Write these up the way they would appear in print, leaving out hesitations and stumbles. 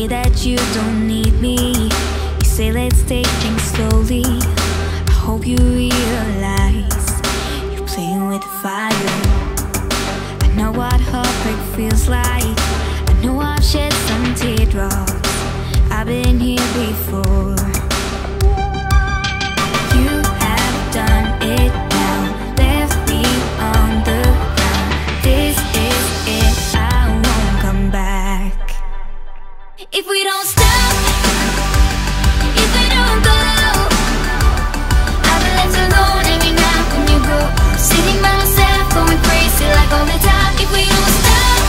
say that you don't need me. You say let's take things slowly. I hope you realize you're playing with fire. I know what heartbreak feels like. I know I've shed some teardrops. I've been here before. You have done it now, left me on the ground. This is it, I won't come back. If we don't stop, if we don't go, I'll be left alone hanging out when you go. Sitting by myself, going crazy like all the time. If we don't stop,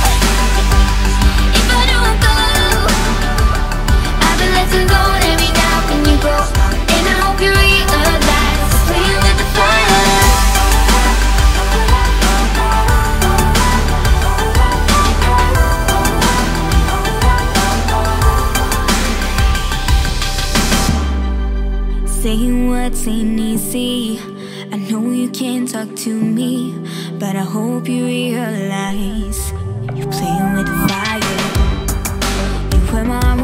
if I don't go, I'll be left alone hanging out when you go. And I hope you realize I'm playing with the fire. Saying words ain't easy. I know you can't talk to me, but I hope you realize you're playing with fire. You were my